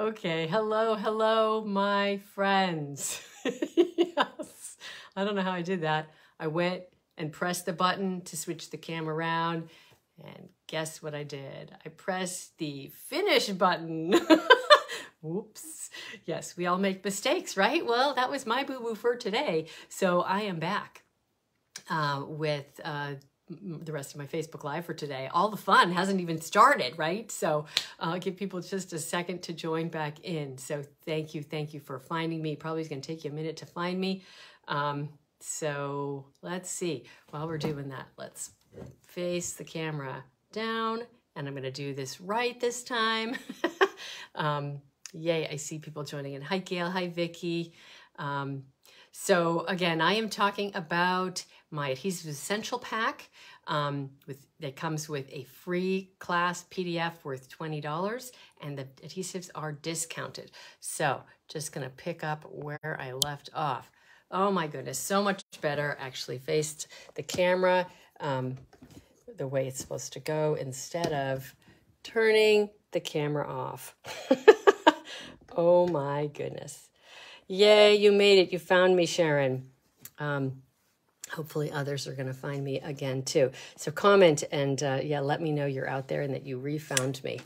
Okay, hello, hello, my friends. Yes, I don't know how I did that. I went and pressed the button to switch the camera around, and guess what I did? I pressed the finish button. Whoops. Yes, we all make mistakes, right? Well, that was my boo-boo for today. So I am back with the rest of my Facebook Live for today. All the fun hasn't even started, right? So I'll give people just a second to join back in. So thank you for finding me. Probably is going to take you a minute to find me. So let's see. While we're doing that, let's face the camera down, and I'm going to do this right this time. Yay, I see people joining in. Hi, Gail. Hi, Vicky. So again, I am talking about my Adhesive Essential Pack that comes with a free class PDF worth $20, and the adhesives are discounted. So just going to pick up where I left off. Oh my goodness, so much better. Actually faced the camera the way it's supposed to go instead of turning the camera off. Oh my goodness. Yay, you made it. You found me, Sharon. Hopefully others are going to find me again too. So comment and yeah, let me know you're out there and that you re-found me.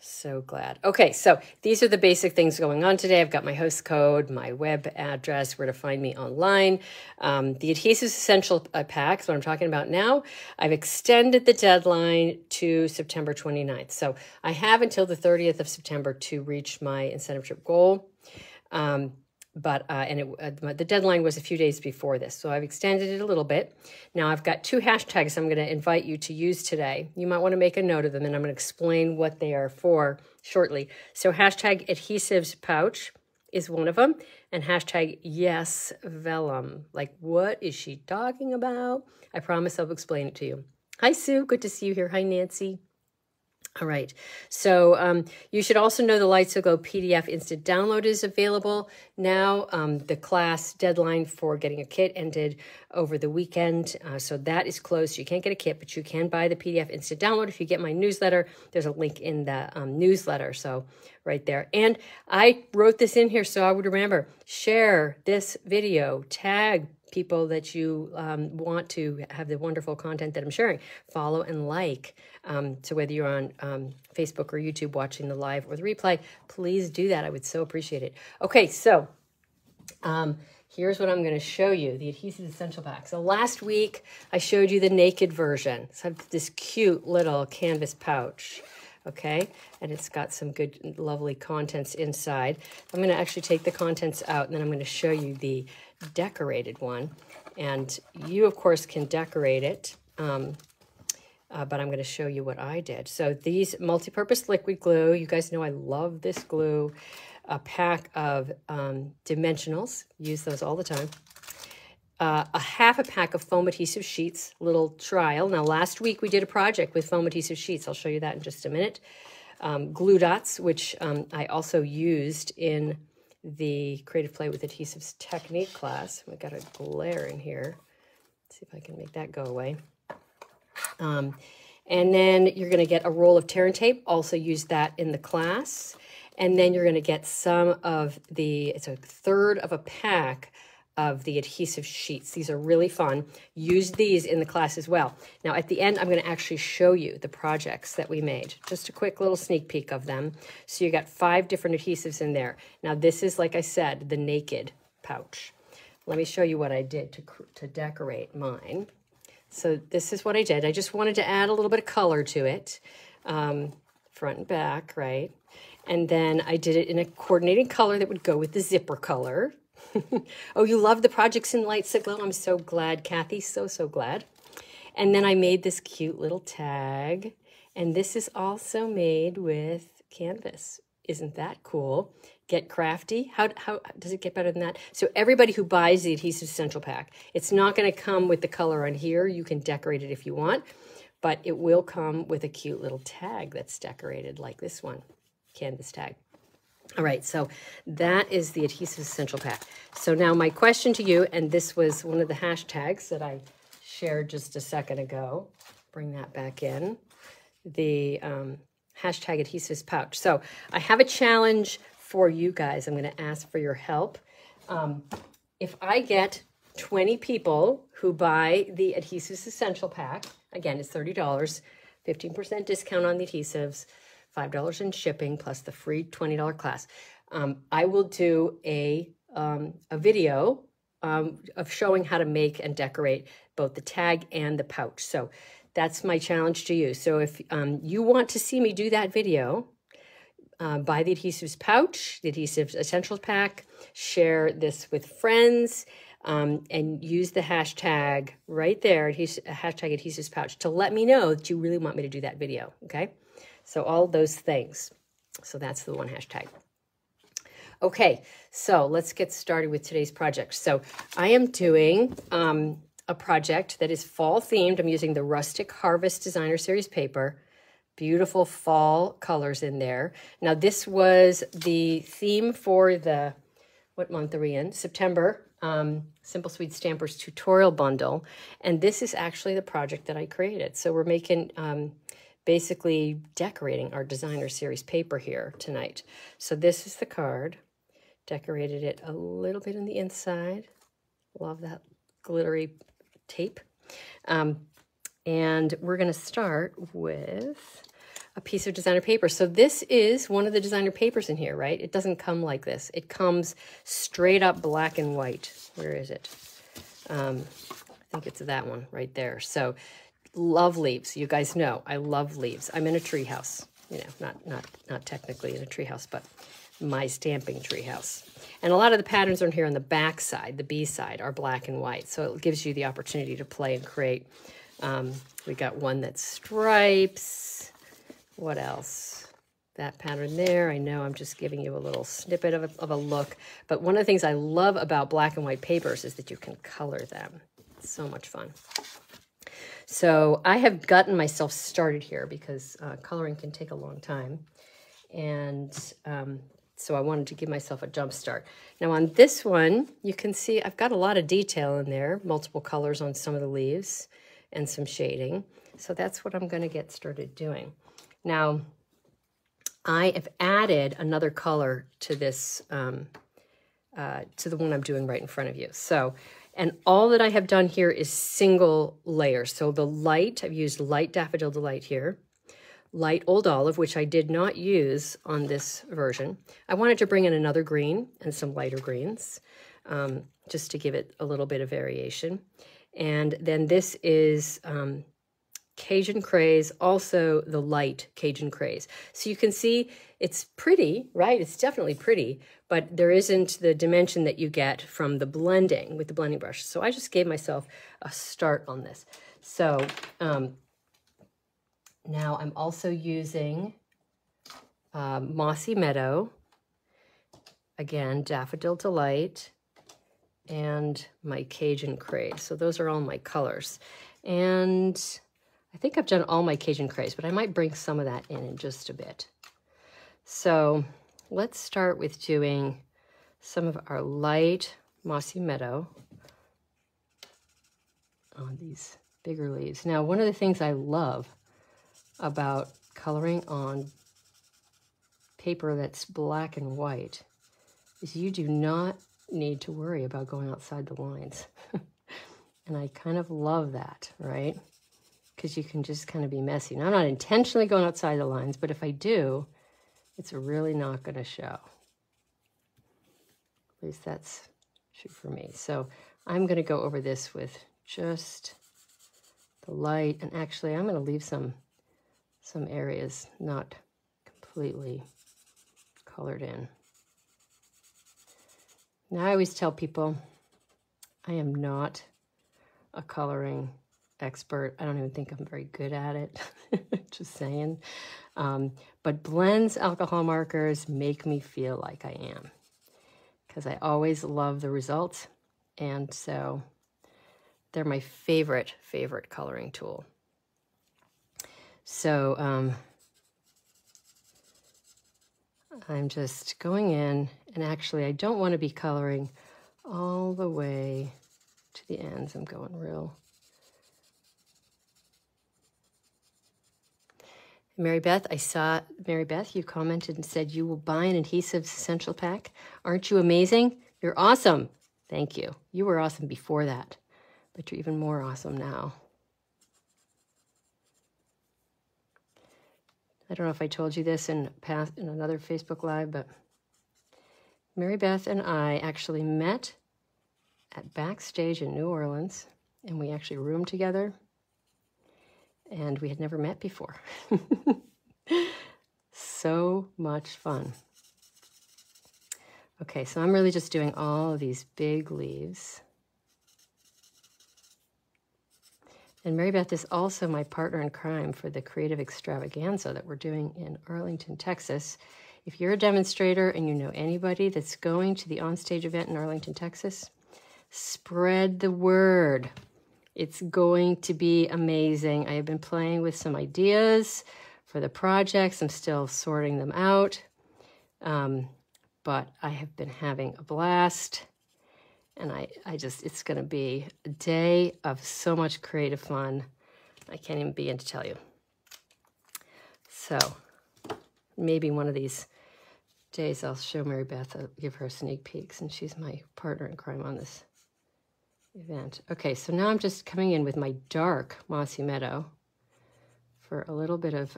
So glad. Okay, so these are the basic things going on today. I've got my host code, my web address, where to find me online. The Adhesives Essential Pack is what I'm talking about now. I've extended the deadline to September 29th. So I have until the 30th of September to reach my incentive trip goal. The deadline was a few days before this, so I've extended it a little bit. Now I've got two hashtags I'm going to invite you to use today. You might want to make a note of them, and I'm going to explain what they are for shortly. So hashtag adhesives pouch is one of them, and hashtag yes vellum. Like, what is she talking about? I promise I'll explain it to you. Hi, Sue. Good to see you here. Hi, Nancy. All right, so you should also know the Lights to Go PDF instant download is available now. The class deadline for getting a kit ended over the weekend, so that is closed. You can't get a kit, but you can buy the PDF instant download. If you get my newsletter, there's a link in the newsletter, so right there. And I wrote this in here so I would remember, share this video, tag people that you want to have the wonderful content that I'm sharing, follow and like. So whether you're on Facebook or YouTube watching the live or the replay, please do that. I would so appreciate it. Okay, so here's what I'm going to show you, the Adhesive Essential Pack. So last week, I showed you the naked version. So I've got this cute little canvas pouch, okay? And it's got some good, lovely contents inside. I'm going to actually take the contents out, and then I'm going to show you the decorated one, and you of course can decorate it, but I'm going to show you what I did. So these multi-purpose liquid glue, you guys know I love this glue, a pack of dimensionals, use those all the time, a half a pack of foam adhesive sheets, little trial. Now last week we did a project with foam adhesive sheets, I'll show you that in just a minute, glue dots, which I also used in the Creative Play with Adhesives Technique class. We've got a glare in here. Let's see if I can make that go away. And then you're going to get a roll of tear and tape. Also use that in the class. And then you're going to get some of the, it's a third of a pack of the adhesive sheets. These are really fun. Use these in the class as well. Now at the end, I'm going to actually show you the projects that we made. Just a quick little sneak peek of them. So you got 5 different adhesives in there. Now this is, like I said, the naked pouch. Let me show you what I did to decorate mine. So this is what I did. I just wanted to add a little bit of color to it, front and back, right? And then I did it in a coordinating color that would go with the zipper color. Oh, you love the projects in Lights That Glow? I'm so glad, Kathy. So, so glad. And then I made this cute little tag. And this is also made with canvas. Isn't that cool? Get crafty. How does it get better than that? So everybody who buys the Adhesive Essential Pack, it's not going to come with the color on here. You can decorate it if you want, but it will come with a cute little tag that's decorated like this one, canvas tag. All right, so that is the Adhesive Essential Pack. So now my question to you, and this was one of the hashtags that I shared just a second ago. Bring that back in. The hashtag adhesives pouch. So I have a challenge for you guys. I'm going to ask for your help. If I get 20 people who buy the Adhesives Essential Pack, again, it's $30, 15% discount on the adhesives, $5 in shipping, plus the free $20 class. I will do a video of showing how to make and decorate both the tag and the pouch. So that's my challenge to you. So if you want to see me do that video, buy the adhesives pouch, the Adhesives Essentials Pack, share this with friends, and use the hashtag right there, hashtag adhesives pouch, to let me know that you really want me to do that video, okay? So all those things. So that's the one hashtag. Okay, so let's get started with today's project. So I am doing a project that is fall themed. I'm using the Rustic Harvest Designer Series Paper. Beautiful fall colors in there. Now this was the theme for the, what month are we in? September, Simple Sweet Stampers Tutorial Bundle. And this is actually the project that I created. So we're making, basically decorating our designer series paper here tonight. So this is the card. Decorated it a little bit on the inside. Love that glittery tape. And we're gonna start with a piece of designer paper. So this is one of the designer papers in here, right? It doesn't come like this. It comes straight up black and white. Where is it? I think it's that one right there. So love leaves. You guys know I love leaves. I'm in a treehouse, you know, not technically in a treehouse, but my stamping treehouse. And a lot of the patterns on here on the back side, the B side, are black and white. So it gives you the opportunity to play and create. We got one that's stripes. What else? That pattern there. I know I'm just giving you a little snippet of a look. But one of the things I love about black and white papers is that you can color them. It's so much fun. So I have gotten myself started here because coloring can take a long time. And so I wanted to give myself a jump start. Now on this one, you can see I've got a lot of detail in there, multiple colors on some of the leaves and some shading. So that's what I'm gonna get started doing. Now, I have added another color to this, to the one I'm doing right in front of you. So. And all that I have done here is single layer. So the light, I've used light Daffodil Delight here, light Old Olive, which I did not use on this version. I wanted to bring in another green and some lighter greens, just to give it a little bit of variation. And then this is Cajun Craze, also the light Cajun Craze. So you can see it's pretty, right? It's definitely pretty, but there isn't the dimension that you get from the blending with the blending brush. So I just gave myself a start on this. So now I'm also using Mossy Meadow, again, Daffodil Delight, and my Cajun Craze. So those are all my colors. And I think I've done all my Cajun Craze, but I might bring some of that in just a bit. So let's start with doing some of our light Mossy Meadow on these bigger leaves. Now, one of the things I love about coloring on paper that's black and white is you do not need to worry about going outside the lines. And I kind of love that, right? Because you can just kind of be messy. Now, I'm not intentionally going outside the lines, but if I do, it's really not going to show. At least that's true for me. So I'm going to go over this with just the light. And actually, I'm going to leave some areas not completely colored in. Now, I always tell people I am not a coloring expert. I don't even think I'm very good at it, just saying. But Blends Alcohol Markers make me feel like I am, because I always love the results, and so they're my favorite coloring tool. So I'm just going in, and actually I don't want to be coloring all the way to the ends. I'm going real. Mary Beth, I saw, Mary Beth, you commented and said you will buy an Adhesives Essential Pack. Aren't you amazing? You're awesome. Thank you. You were awesome before that, but you're even more awesome now. I don't know if I told you this in another Facebook Live, but Mary Beth and I actually met at Backstage in New Orleans, and we actually roomed together, and we had never met before. So much fun. Okay, so I'm really just doing all of these big leaves. And Mary Beth is also my partner in crime for the creative extravaganza that we're doing in Arlington, Texas. If you're a demonstrator and you know anybody that's going to the onstage event in Arlington, Texas, spread the word. It's going to be amazing. I have been playing with some ideas for the projects. I'm still sorting them out, but I have been having a blast. And it's gonna be a day of so much creative fun. I can't even begin to tell you. So maybe one of these days I'll show Mary Beth, I'll give her sneak peeks, and she's my partner in crime on this event. Okay, so now I'm just coming in with my dark Mossy Meadow for a little bit of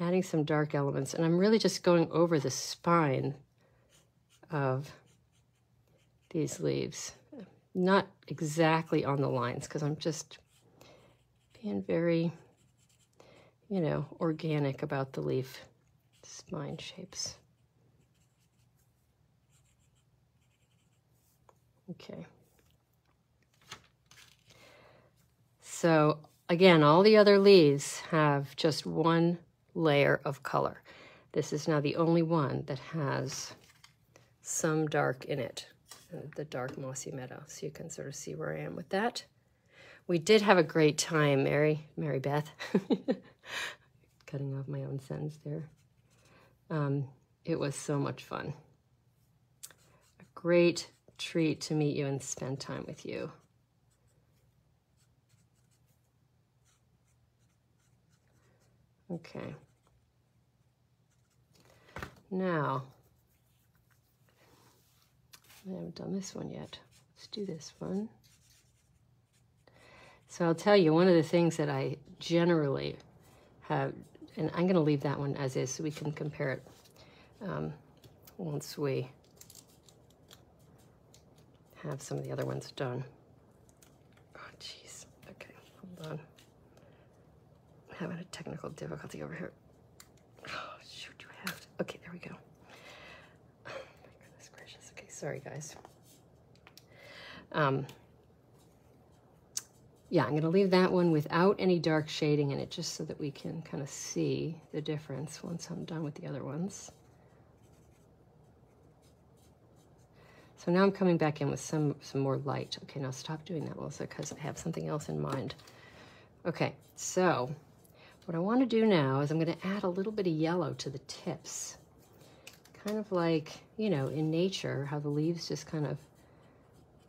adding some dark elements. And I'm really just going over the spine of these leaves, not exactly on the lines, because I'm just being very, you know, organic about the leaf spine shapes. Okay. So again, all the other leaves have just one layer of color. This is now the only one that has some dark in it. The dark Mossy Meadow, so you can sort of see where I am with that. We did have a great time, Mary Beth. Cutting off my own sentence there. It was so much fun. A great treat to meet you and spend time with you. Okay. Now, I haven't done this one yet. Let's do this one. So I'll tell you, one of the things that I generally have, and I'm going to leave that one as is so we can compare it once we have some of the other ones done. Oh, jeez. Okay, hold on. I'm having a technical difficulty over here. Oh, shoot, you have to. Okay, there we go. Sorry, guys. Yeah, I'm going to leave that one without any dark shading in it, just so that we can kind of see the difference once I'm done with the other ones. So now I'm coming back in with some more light. Okay, now stop doing that, Melissa, because I have something else in mind. Okay, so what I want to do now is I'm going to add a little bit of yellow to the tips. Kind of like, you know, in nature, how the leaves just kind of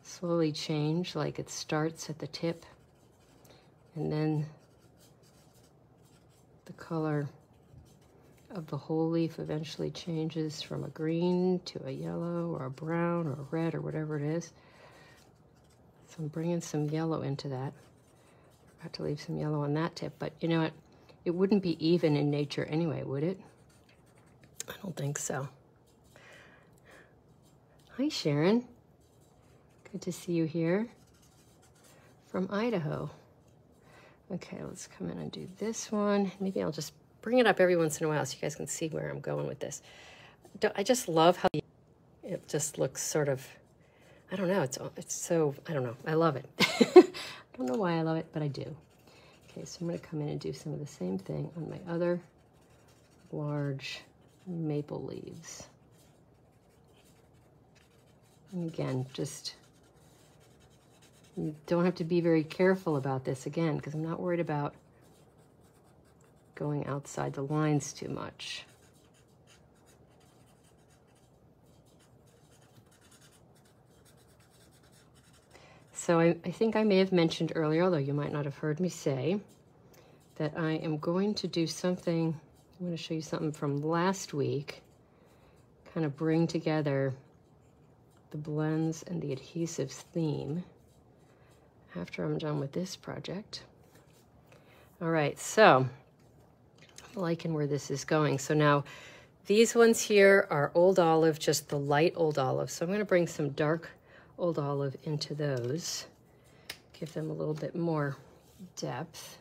slowly change, like it starts at the tip and then the color of the whole leaf eventually changes from a green to a yellow or a brown or a red or whatever it is. So I'm bringing some yellow into that. I forgot to leave some yellow on that tip, but you know what? It wouldn't be even in nature anyway, would it? I don't think so. Hi, Sharon. Good to see you here from Idaho. Okay, let's come in and do this one. Maybe I'll just bring it up every once in a while so you guys can see where I'm going with this. I just love how it just looks sort of, I don't know, it's so, I don't know, I love it. I don't know why I love it, but I do. Okay, so I'm gonna come in and do some of the same thing on my other large maple leaves. And again, just, you don't have to be very careful about this again, because I'm not worried about going outside the lines too much. So I think I may have mentioned earlier, although you might not have heard me say, that I am going to do something. I'm going to show you something from last week, kind of bring together the blends and the adhesives theme after I'm done with this project. All right, so I'm liking where this is going. So now these ones here are Old Olive, just the light Old Olive. So I'm going to bring some dark Old Olive into those, give them a little bit more depth.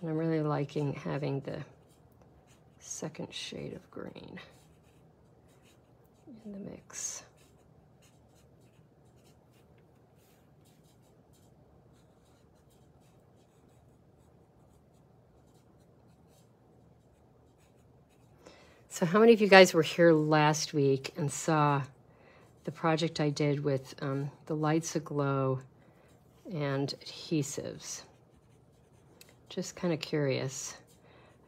And I'm really liking having the second shade of green in the mix. So how many of you guys were here last week and saw the project I did with the lights aglow and adhesives? Just kind of curious.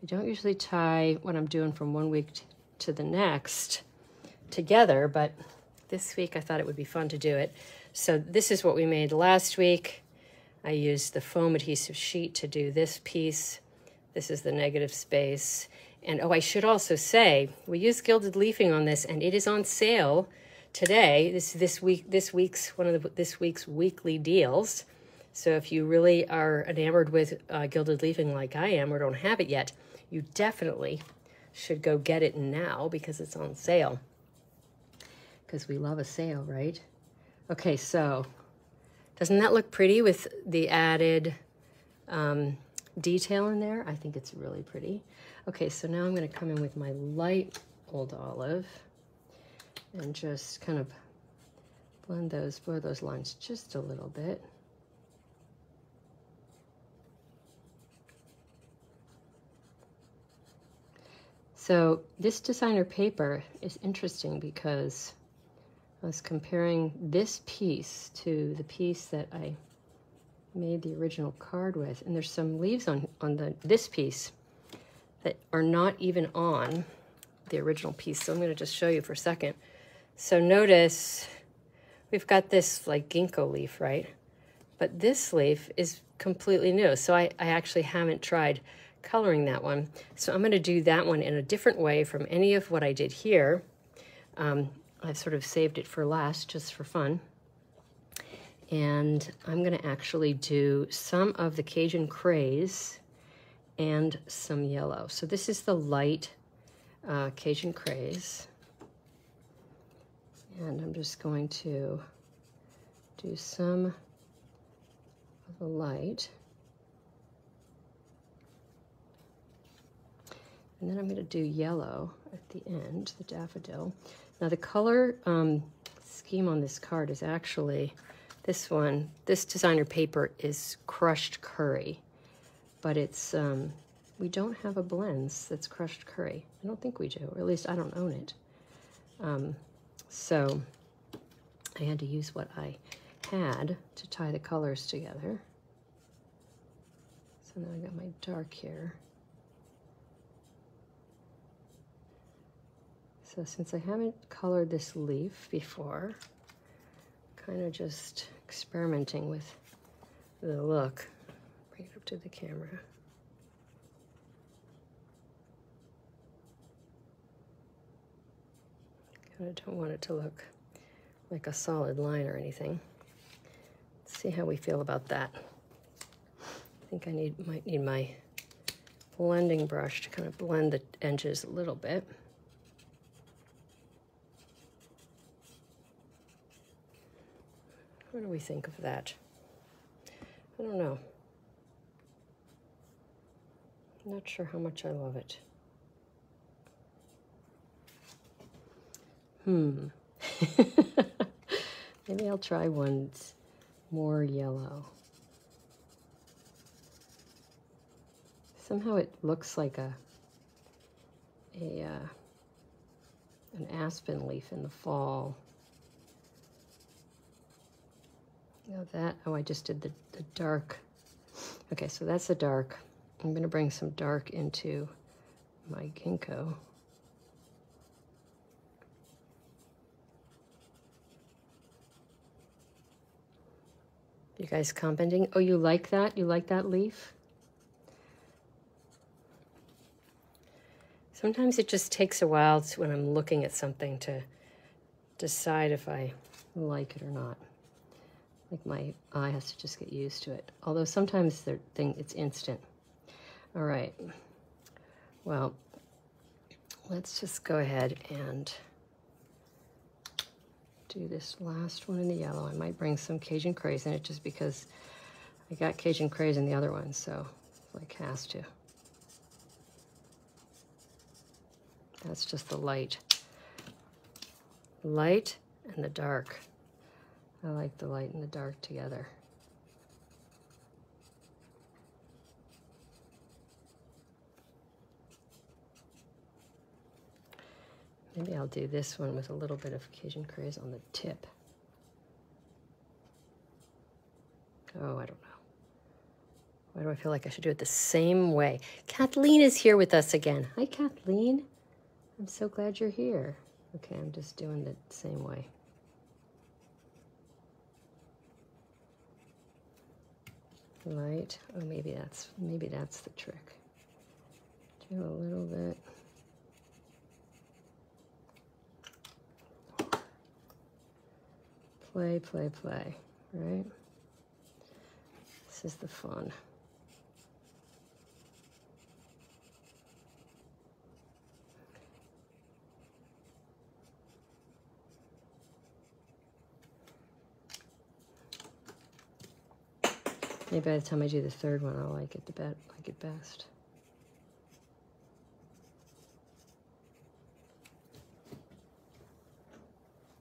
I don't usually tie what I'm doing from one week to the next together, but this week I thought it would be fun to do it. So this is what we made last week. I used the foam adhesive sheet to do this piece. This is the negative space. And oh, I should also say, we use gilded leafing on this, and it is on sale today. This is one of this week's weekly deals. So if you really are enamored with gilded leafing like I am, or don't have it yet, you definitely should go get it now because it's on sale. Because we love a sale, right? Okay, so doesn't that look pretty with the added detail in there? I think it's really pretty. Okay, so now I'm going to come in with my light Old Olive and just kind of blend those, blur those lines just a little bit. So this designer paper is interesting because I was comparing this piece to the piece that I made the original card with, and there's some leaves on this piece that are not even on the original piece. So I'm going to just show you for a second. So notice we've got this like ginkgo leaf, right? But this leaf is completely new. So I actually haven't tried coloring that one. So I'm going to do that one in a different way from any of what I did here. I've sort of saved it for last just for fun. And I'm going to actually do some of the Cajun Craze and some yellow. So this is the light Cajun Craze. And I'm just going to do some of the light. And then I'm going to do yellow at the end, the daffodil. Now the color scheme on this card is actually this one. This designer paper is Crushed Curry, but it's, we don't have a blends that's Crushed Curry. I don't think we do, or at least I don't own it. So I had to use what I had to tie the colors together. So now I got my dark here. So since I haven't colored this leaf before, kind of just experimenting with the look. Bring it up to the camera. I don't want it to look like a solid line or anything. Let's see how we feel about that. I think I might need my blending brush to kind of blend the edges a little bit. What do we think of that? I don't know. I'm not sure how much I love it. Maybe I'll try one more yellow. Somehow it looks like an aspen leaf in the fall. You know that? Oh, I just did the dark. Okay, so that's the dark. I'm going to bring some dark into my ginkgo. You guys commenting? Oh, you like that? You like that leaf? Sometimes it just takes a while when I'm looking at something to decide if I like it or not. Like my eye has to just get used to it. Although sometimes it's instant. All right, well, let's just go ahead and do this last one in the yellow. I might bring some Cajun Craze in it just because I got Cajun Craze in the other one, so like has to. That's just the light and the dark. I like the light and the dark together. Maybe I'll do this one with a little bit of Cajun Craze on the tip. Oh, I don't know. Why do I feel like I should do it the same way? Kathleen is here with us again. Hi, Kathleen. I'm so glad you're here. Okay, I'm just doing it the same way. Light. Oh, maybe that's the trick. Do a little bit. Play, play, play, right? This is the fun. Maybe by the time I do the third one, I'll like it the best.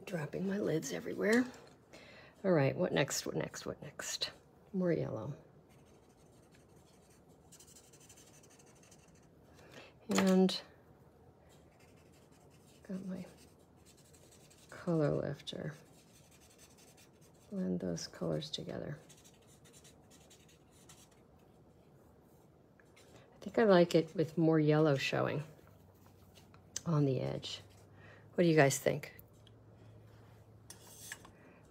Dropping my lids everywhere. All right, what next, what next, what next? More yellow. And got my color lifter. Blend those colors together. I think I like it with more yellow showing on the edge. What do you guys think?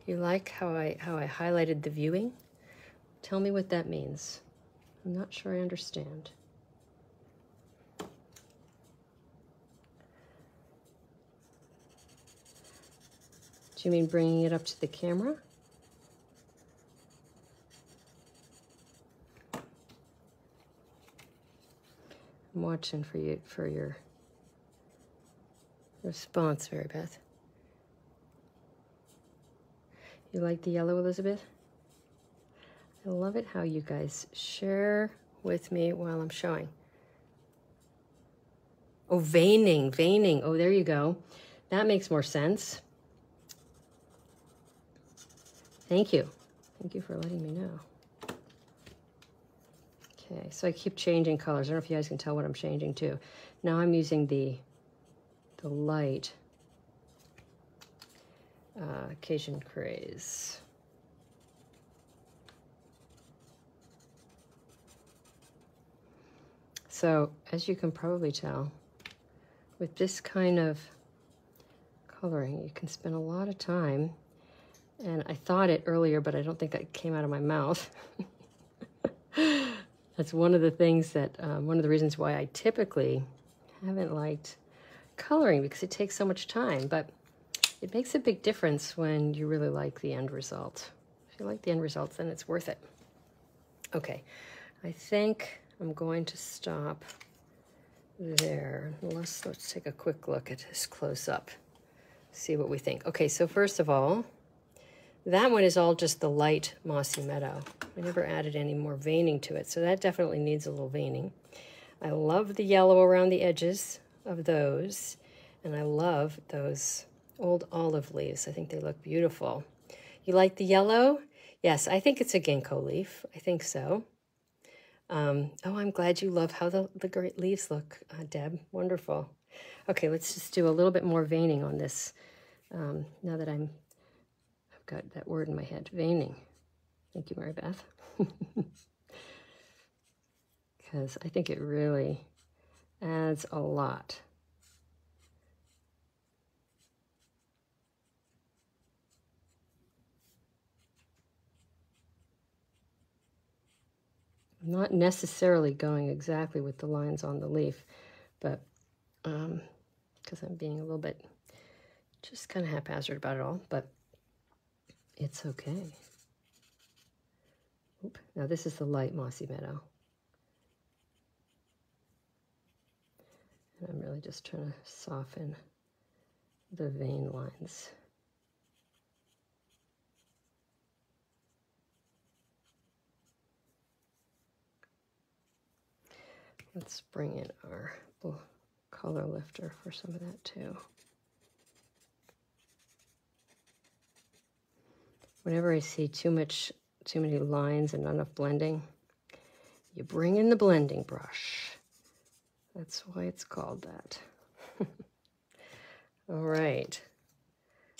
You like how I highlighted the viewing? Tell me what that means. I'm not sure I understand. Do you mean bringing it up to the camera? I'm watching for you, for your response, Mary Beth. You like the yellow, Elizabeth? I love it how you guys share with me while I'm showing. Oh, veining, veining. Oh, there you go. That makes more sense. Thank you. Thank you for letting me know. Okay, so I keep changing colors. I don't know if you guys can tell what I'm changing to. Now I'm using the light. Cajun Craze. So, as you can probably tell, with this kind of coloring, you can spend a lot of time, and I thought it earlier, but I don't think that came out of my mouth. That's one of the things that, one of the reasons why I typically haven't liked coloring, because it takes so much time, but it makes a big difference when you really like the end result. If you like the end result, then it's worth it. Okay, I think I'm going to stop there. Let's take a quick look at this close-up, see what we think. Okay, so first of all, that one is all just the light Mossy Meadow. I never added any more veining to it, so that definitely needs a little veining. I love the yellow around the edges of those, and I love those Old Olive leaves. I think they look beautiful. You like the yellow? Yes, I think it's a ginkgo leaf. I think so. Oh, I'm glad you love how the great leaves look, Deb. Wonderful. Okay, let's just do a little bit more veining on this. Now that I've got that word in my head, veining. Thank you, Mary Beth. Because I think it really adds a lot. Not necessarily going exactly with the lines on the leaf, but because I'm being a little bit just kind of haphazard about it all, but it's okay. Oop. Now this is the light Mossy Meadow. And I'm really just trying to soften the vein lines. Let's bring in our color lifter for some of that too. Whenever I see too many lines and not enough blending, you bring in the blending brush. That's why it's called that. All right,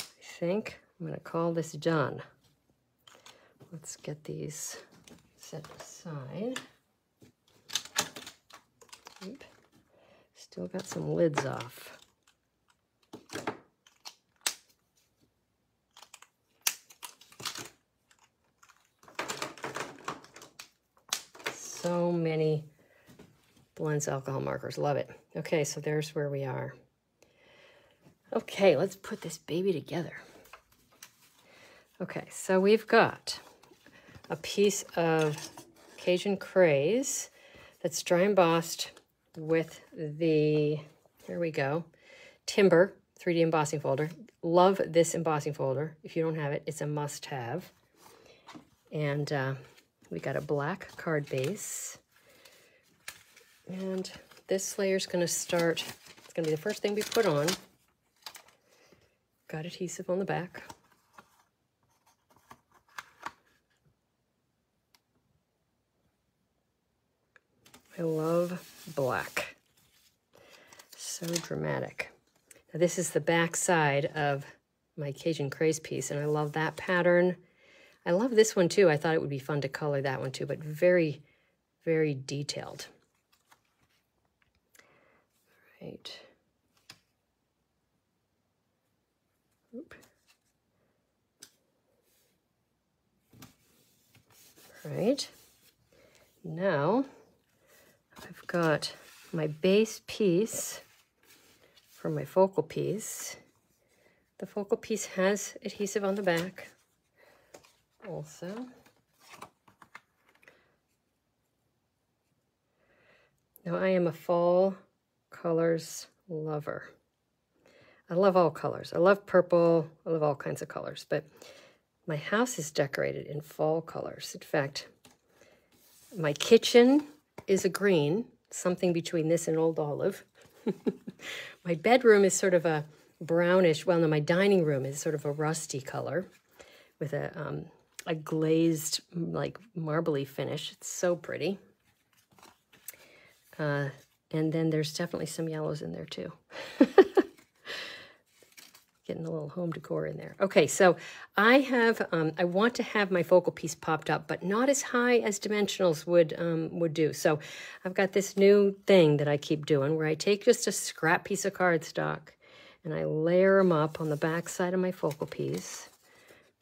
I think I'm gonna call this done. Let's get these set aside. Oop. Still got some lids off. So many Blends alcohol markers, love it. Okay, so there's where we are. Okay, let's put this baby together. Okay, so we've got a piece of Cajun Craze that's dry embossed with the, here we go, Timber 3D Embossing Folder. Love this embossing folder. If you don't have it, it's a must-have. And we got a black card base. And this layer's gonna start, it's gonna be the first thing we put on. Got adhesive on the back. I love black. So dramatic. Now this is the back side of my Cajun Craze piece, and I love that pattern. I love this one too. I thought it would be fun to color that one too, but very, very detailed. All right. Oop. All right. Now I've got my base piece for my focal piece. The focal piece has adhesive on the back also. Now I am a fall colors lover. I love all colors. I love purple. I love all kinds of colors, but my house is decorated in fall colors. In fact, my kitchen is a green, something between this and Old Olive. My bedroom is sort of a brownish, well, no, my dining room is sort of a rusty color with a glazed, like, marbly finish. It's so pretty. And then there's definitely some yellows in there too. Getting a little home decor in there. Okay, so I have, I want to have my focal piece popped up, but not as high as dimensionals would do. So I've got this new thing that I keep doing where I take just a scrap piece of cardstock and I layer them up on the back side of my focal piece.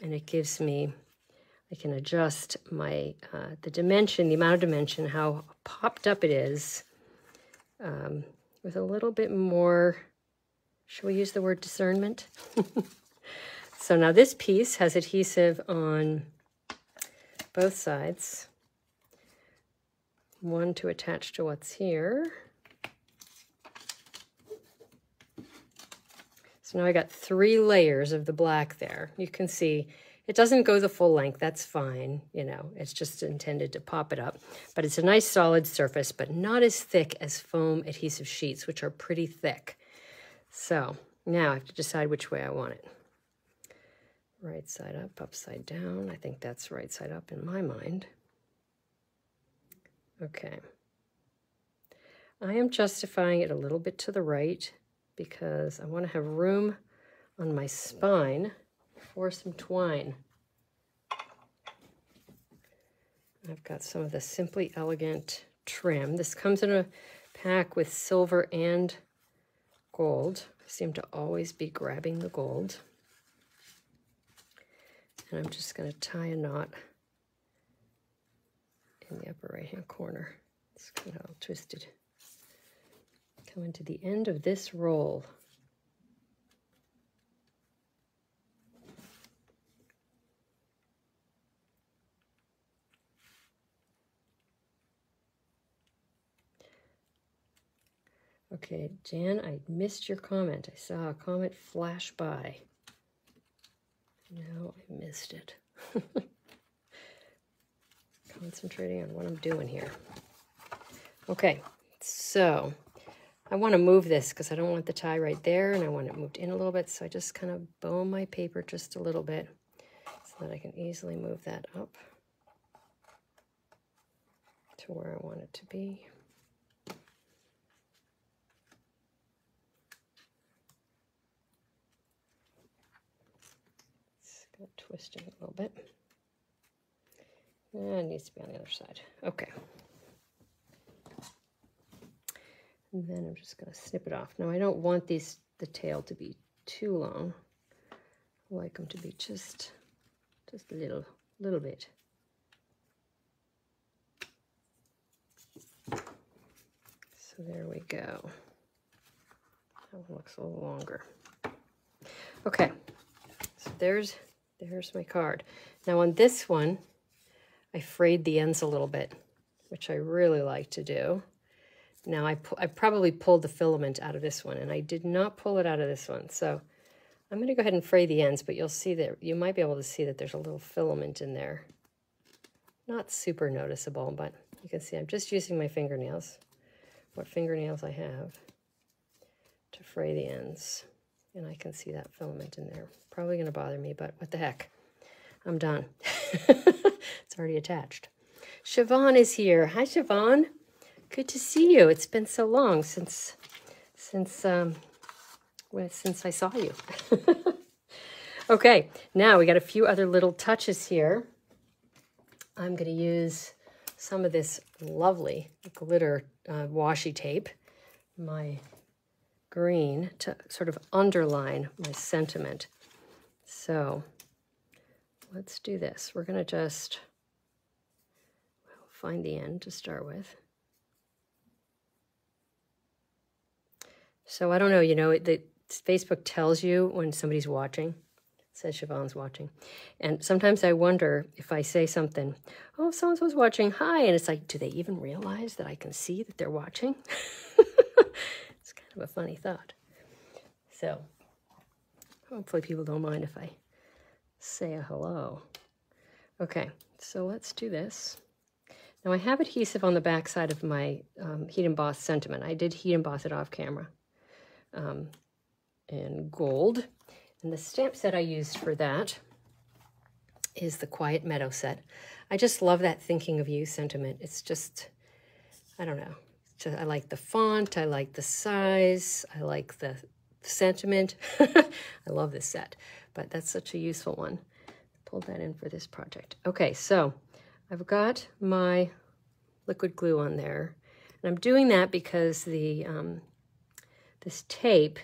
And it gives me, I can adjust my, the dimension, the amount of dimension, how popped up it is, with a little bit more, should we use the word discernment? So now this piece has adhesive on both sides. One to attach to what's here. So now I got three layers of the black there. You can see it doesn't go the full length. That's fine. You know, it's just intended to pop it up, but it's a nice solid surface, but not as thick as foam adhesive sheets, which are pretty thick. So now I have to decide which way I want it. Right side up, upside down. I think that's right side up in my mind. Okay. I am justifying it a little bit to the right because I want to have room on my spine for some twine. I've got some of the Simply Elegant Trim. This comes in a pack with silver and gold. I seem to always be grabbing the gold. And I'm just going to tie a knot in the upper right hand corner. It's kind of all twisted. Going to the end of this roll. Okay, Jan, I missed your comment. I saw a comment flash by. No, I missed it. Concentrating on what I'm doing here. Okay, so I want to move this because I don't want the tie right there, and I want it moved in a little bit, so I just kind of bow my paper just a little bit so that I can easily move that up to where I want it to be. Twisting a little bit. And it needs to be on the other side. Okay. And then I'm just going to snip it off. Now I don't want these, the tail to be too long. I like them to be just a little bit. So there we go. That one looks a little longer. Okay. So there's my card. Now on this one, I frayed the ends a little bit, which I really like to do. Now I probably pulled the filament out of this one, and I did not pull it out of this one. So I'm going to go ahead and fray the ends, but you'll see that you might be able to see that there's a little filament in there. Not super noticeable, but you can see I'm just using my fingernails, what fingernails I have, to fray the ends. And I can see that filament in there. Probably gonna bother me, but what the heck? I'm done. It's already attached. Siobhan is here. Hi, Siobhan. Good to see you. It's been so long since I saw you. Okay, now we got a few other little touches here. I'm gonna use some of this lovely glitter washi tape, my green, to sort of underline my sentiment. So let's do this. We're going to just find the end to start with. So I don't know, you know, Facebook tells you when somebody's watching. It says Siobhan's watching. And sometimes I wonder if I say something, oh, so-and-so's watching, hi. And it's like, do they even realize that I can see that they're watching? It's kind of a funny thought. So hopefully people don't mind if I say a hello. Okay, so let's do this. Now I have adhesive on the back side of my heat embossed sentiment. I did heat emboss it off camera in gold. And the stamp set I used for that is the Quiet Meadow set. I just love that thinking of you sentiment. It's just, I don't know. I like the font, I like the size, I like the sentiment. I love this set, but that's such a useful one. Pulled that in for this project. Okay, so I've got my liquid glue on there, and I'm doing that because the this tape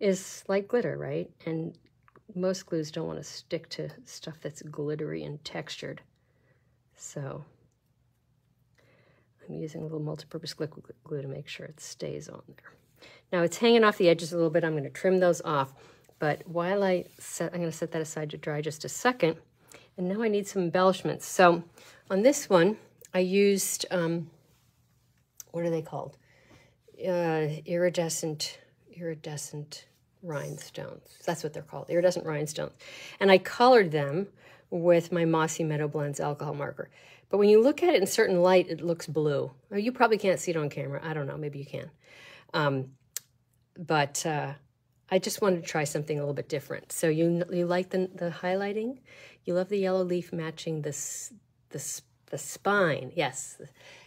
is like glitter, right? And most glues don't want to stick to stuff that's glittery and textured. So I'm using a little multi-purpose liquid glue to make sure it stays on there. Now it's hanging off the edges a little bit. I'm going to trim those off, but while I'm going to set that aside to dry just a second. And now I need some embellishments. So on this one, I used, what are they called? Iridescent rhinestones. That's what they're called, iridescent rhinestones. And I colored them with my Mossy Meadow Blends alcohol marker. But when you look at it in certain light, it looks blue. Well, you probably can't see it on camera. I don't know. Maybe you can. I just wanted to try something a little bit different. So you like the highlighting. You love the yellow leaf matching the spine. Yes.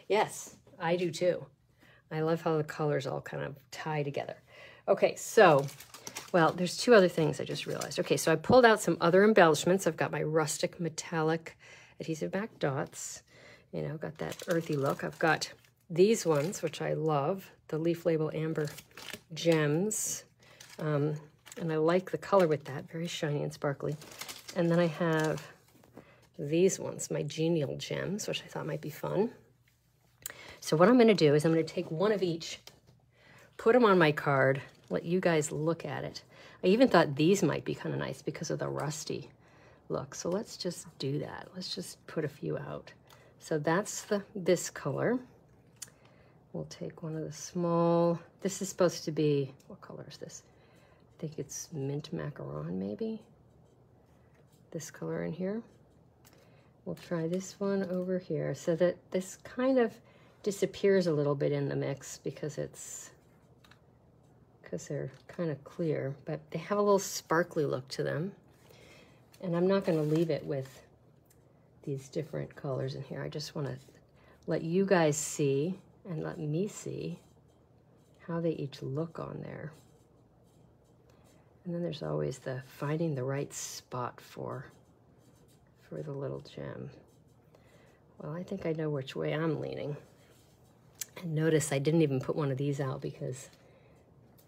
Yes, I do too. I love how the colors all kind of tie together. Okay, so, well, there's two other things I just realized. Okay, so I pulled out some other embellishments. I've got my rustic metallic adhesive back dots, you know, got that earthy look. I've got these ones, which I love, the Leaf Label Amber Gems. And I like the color with that, very shiny and sparkly. And then I have these ones, my Genial Gems, which I thought might be fun. So what I'm going to do is I'm going to take one of each, put them on my card, let you guys look at it. I even thought these might be kind of nice because of the rusty look. So let's just do that. Let's just put a few out. So that's this color. We'll take one of the small, this is supposed to be, what color is this? I think it's Mint Macaron maybe. This color in here. We'll try this one over here so that this kind of disappears a little bit in the mix because it's, because they're kind of clear, but they have a little sparkly look to them. And I'm not going to leave it with these different colors in here. I just want to let you guys see and let me see how they each look on there. And then there's always the finding the right spot for the little gem. Well, I think I know which way I'm leaning. And notice I didn't even put one of these out because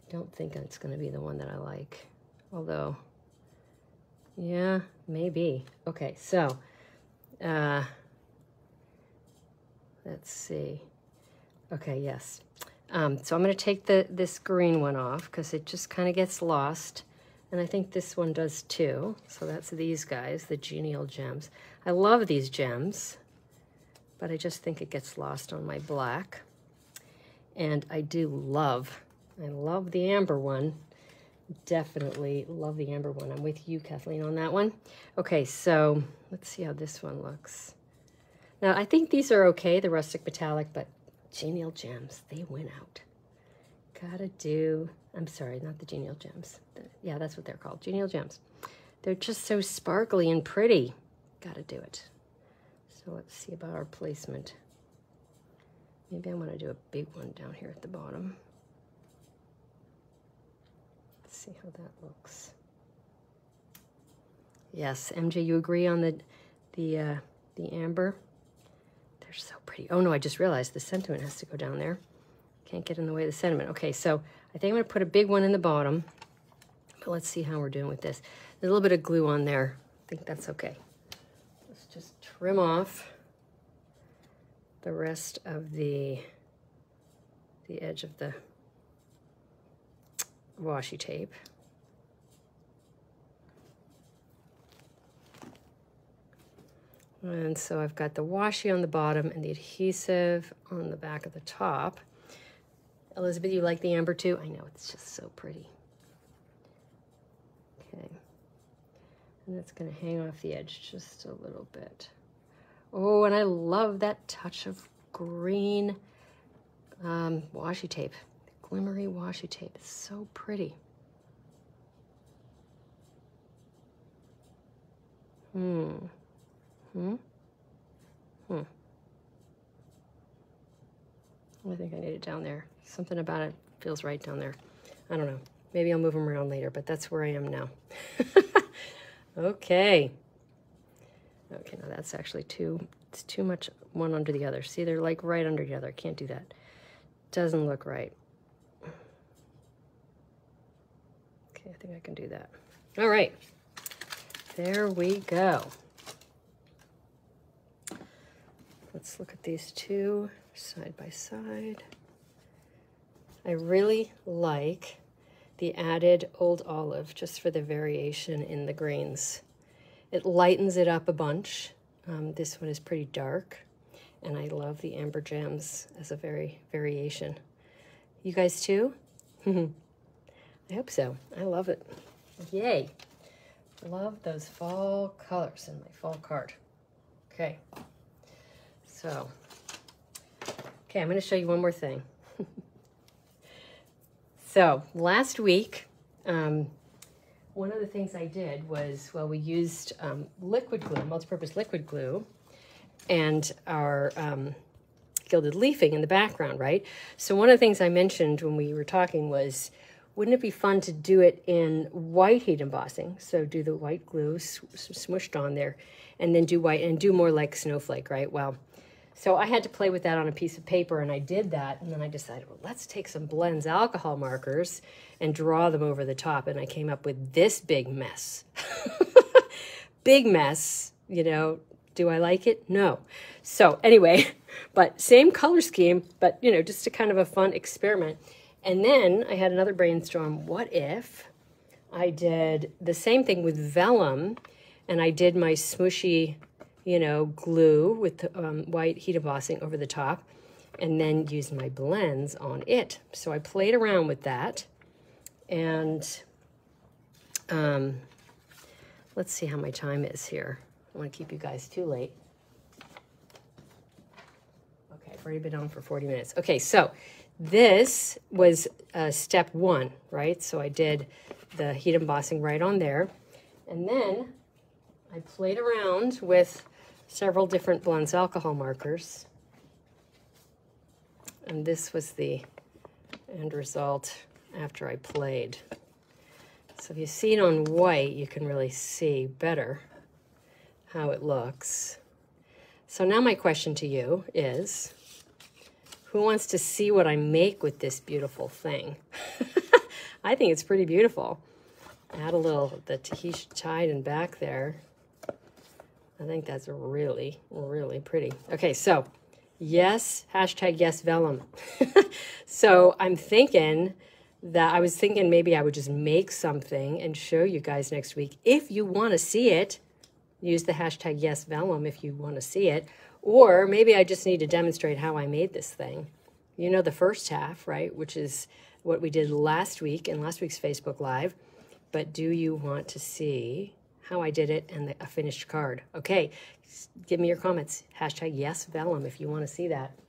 I don't think it's going to be the one that I like. Although, yeah, maybe. Okay, so let's see. Okay, yes. So I'm going to take this green one off because it just kind of gets lost. And I think this one does too. So that's these guys, the Genial Gems. I love these gems, but I just think it gets lost on my black. And I love the amber one. Definitely love the amber one. I'm with you, Kathleen, on that one. Okay, so let's see how this one looks. Now, I think these are okay, the Rustic Metallic, but Genial Gems, they went out. Gotta do, I'm sorry, not the Genial Gems. Yeah, that's what they're called, Genial Gems. They're just so sparkly and pretty. Gotta do it. So let's see about our placement. Maybe I want to do a big one down here at the bottom. Let's see how that looks. Yes, MJ, you agree on the amber? They're so pretty. Oh no, I just realized the sentiment has to go down there. Can't get in the way of the sentiment. Okay, so I think I'm gonna put a big one in the bottom, but let's see how we're doing with this. There's a little bit of glue on there. I think that's okay. Let's just trim off the rest of the edge of the washi tape. And so I've got the washi on the bottom and the adhesive on the back of the top. Elizabeth, you like the amber too? I know, it's just so pretty. Okay. And that's gonna hang off the edge just a little bit. Oh, and I love that touch of green washi tape. The glimmery washi tape is so pretty. I think I need it down there. Something about it feels right down there. I don't know. Maybe I'll move them around later, but that's where I am now. Okay. Okay, now that's actually too much one under the other. See, they're like right under the other. Can't do that. Doesn't look right. Okay, I think I can do that. All right. There we go. Let's look at these two side by side. I really like the added Old Olive just for the variation in the greens. It lightens it up a bunch. This one is pretty dark, and I love the Amber Gems as a variation. You guys too? I hope so. I love it. Yay. Love those fall colors in my fall card. Okay. So, okay, I'm going to show you one more thing. So last week, one of the things I did was, well, we used liquid glue, multi-purpose liquid glue, and our gilded leafing in the background, right? So one of the things I mentioned when we were talking was, wouldn't it be fun to do it in white heat embossing? So do the white glue smooshed on there, and then do white, and do more like snowflake, right? Well. So I had to play with that on a piece of paper, and I did that, and then I decided, well, let's take some Blends alcohol markers and draw them over the top, and I came up with this big mess. Big mess, you know. Do I like it? No. So anyway, but same color scheme, but, you know, just a kind of a fun experiment. And then I had another brainstorm. What if I did the same thing with vellum, and I did my smooshy, you know, glue with white heat embossing over the top, and then used my blends on it. So I played around with that. And let's see how my time is here. I don't want to keep you guys too late. Okay, I've already been on for 40 minutes. Okay, so this was step one, right? So I did the heat embossing right on there. And then I played around with several different Blends alcohol markers. And this was the end result after I played. So if you see it on white, you can really see better how it looks. So now my question to you is, who wants to see what I make with this beautiful thing? I think it's pretty beautiful. Add a little of the Tahitian Tide in back there. I think that's really, really pretty. Okay, so yes, hashtag yes vellum. So I'm thinking that I was thinking maybe I would just make something and show you guys next week. If you want to see it, use the hashtag yes vellum if you want to see it. Or maybe I just need to demonstrate how I made this thing. You know the first half, right? Which is what we did last week in last week's Facebook Live. But do you want to see how I did it and a finished card? Okay, give me your comments. Hashtag yes vellum if you want to see that.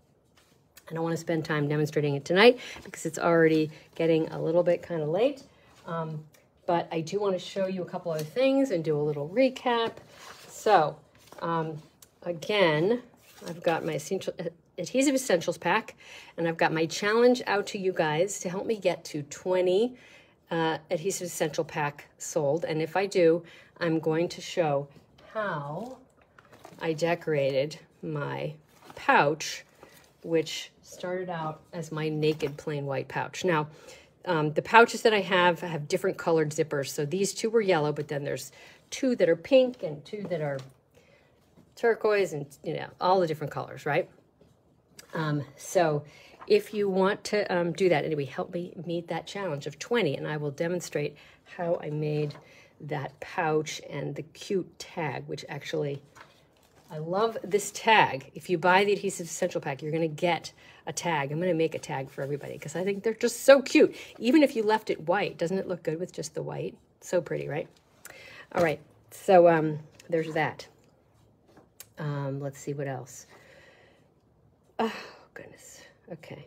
I don't want to spend time demonstrating it tonight because it's already getting a little bit kind of late. But I do want to show you a couple other things and do a little recap. So again, I've got my Adhesive Essentials Pack, and I've got my challenge out to you guys to help me get to 20 Adhesive Essential Pack sold. And if I do, I'm going to show how I decorated my pouch, which started out as my naked plain white pouch. Now, the pouches that I have different colored zippers. So these two were yellow, but then there's two that are pink and two that are turquoise and, you know, all the different colors, right? So if you want to do that, anyway, help me meet that challenge of 20, and I will demonstrate how I made that pouch and the cute tag, which actually, I love this tag. If you buy the Adhesive Essential Pack, you're going to get a tag. I'm going to make a tag for everybody because I think they're just so cute. Even if you left it white, doesn't it look good with just the white? So pretty, right? All right, so there's that. Let's see what else. Oh, goodness. Okay,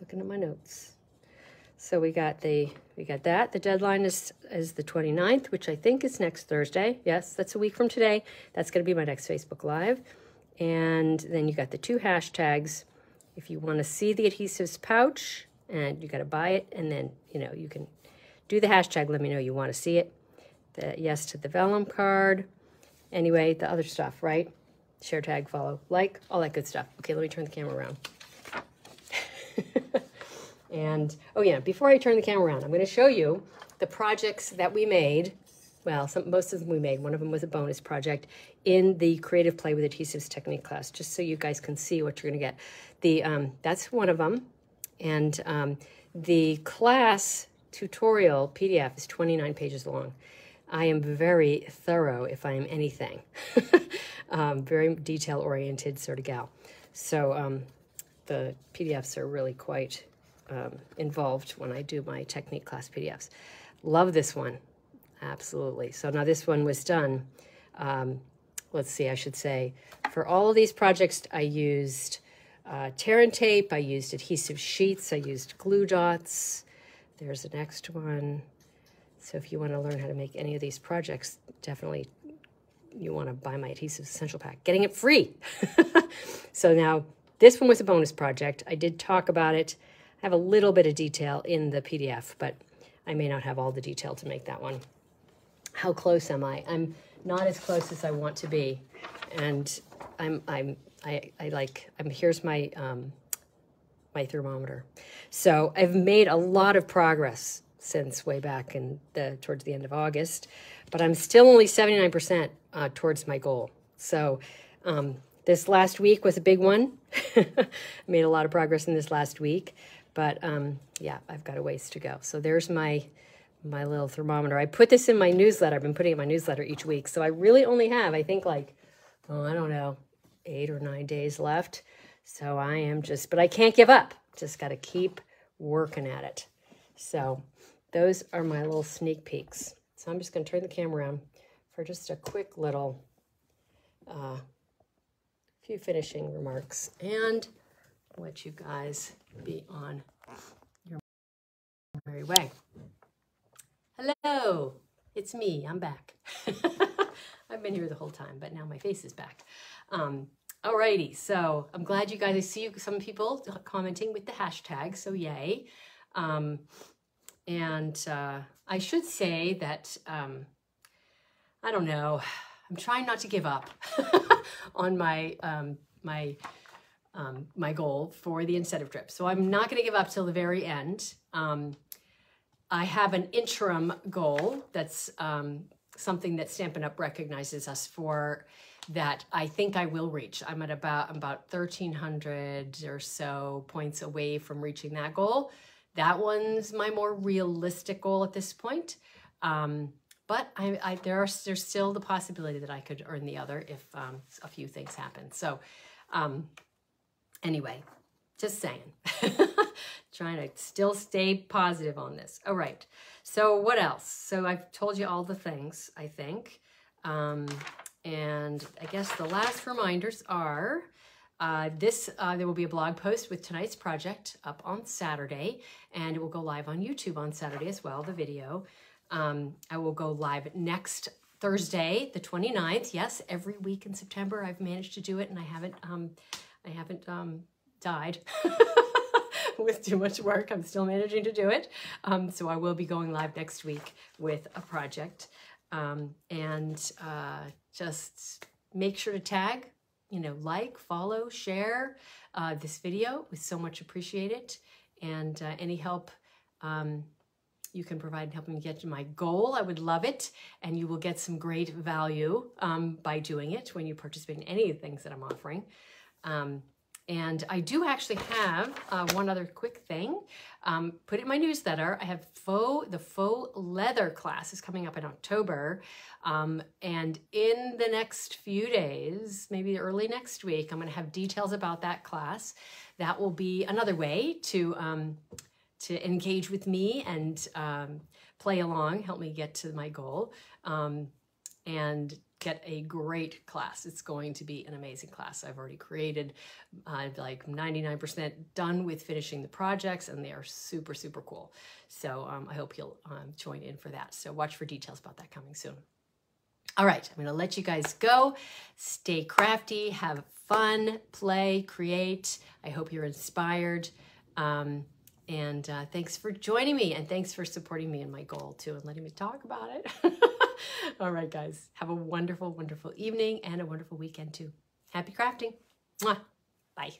looking at my notes. So we got that. The deadline is the 29th, which I think is next Thursday. Yes, that's a week from today. That's going to be my next Facebook Live. And then you got the two hashtags. If you want to see the adhesives pouch, and you got to buy it, and then, you know, you can do the hashtag, let me know you want to see it. The yes to the vellum card. Anyway, the other stuff, right? Share, tag, follow, like, all that good stuff. Okay, let me turn the camera around. And, oh yeah, before I turn the camera around, I'm going to show you the projects that we made. Well, most of them we made. One of them was a bonus project in the Creative Play with Adhesives Technique class, just so you guys can see what you're going to get. That's one of them. And the class tutorial PDF is 29 pages long. I am very thorough, if I am anything. Very detail-oriented sort of gal. So the PDFs are really quite involved when I do my technique class PDFs. Love this one, absolutely. So now this one was done, let's see, I should say, for all of these projects I used tear and tape, I used adhesive sheets, I used glue dots. There's the next one. So if you want to learn how to make any of these projects, definitely you want to buy my Adhesive Essential Pack, getting it free. So now this one was a bonus project. I did talk about it. I have a little bit of detail in the PDF, but I may not have all the detail to make that one. How close am I? I'm not as close as I want to be, and here's my my thermometer. So I've made a lot of progress since way back in towards the end of August, but I'm still only 79% towards my goal. So this last week was a big one. I made a lot of progress in this last week. But yeah, I've got a ways to go. So there's my little thermometer. I put this in my newsletter. I've been putting it in my newsletter each week. So I really only have, I think, like, oh, I don't know, 8 or 9 days left. So I am just, but I can't give up. Just got to keep working at it. So those are my little sneak peeks. So I'm just going to turn the camera around for just a quick little few finishing remarks and let you guys be on your merry way. Hello, it's me. I'm back. I've been here the whole time, but now my face is back. Alrighty, so I'm glad you guys, I see you, some people commenting with the hashtag, so yay. I should say that, I don't know, I'm trying not to give up on my, my goal for the incentive trip. So I'm not going to give up till the very end. I have an interim goal that's something that Stampin' Up! Recognizes us for that I think I will reach. I'm at about 1,300 or so points away from reaching that goal. That one's my more realistic goal at this point. But there's still the possibility that I could earn the other if a few things happen. So anyway, just saying. Trying to still stay positive on this. All right, so what else? So I've told you all the things, I think. And I guess the last reminders are there will be a blog post with tonight's project up on Saturday, and it will go live on YouTube on Saturday as well, the video. I will go live next Thursday, the 29th. Yes, every week in September I've managed to do it, and I haven't died. With too much work, I'm still managing to do it. So I will be going live next week with a project. Just make sure to tag, you know, like, follow, share this video. We so much appreciate it. And any help you can provide in helping me get to my goal, I would love it. And you will get some great value by doing it when you participate in any of the things that I'm offering. And I do actually have one other quick thing. Put it in my newsletter. I have the faux leather class is coming up in October. And in the next few days, maybe early next week, I'm going to have details about that class. That will be another way to engage with me and play along, help me get to my goal, and get a great class. It's going to be an amazing class. I've already created like 99% done with finishing the projects, and they are super, super cool. So I hope you'll join in for that. So watch for details about that coming soon. All right, I'm gonna let you guys go. Stay crafty, have fun, play, create. I hope you're inspired. Thanks for joining me, and thanks for supporting me in my goal too and letting me talk about it. All right, guys, have a wonderful, wonderful evening and a wonderful weekend too. Happy crafting. Mwah. Bye.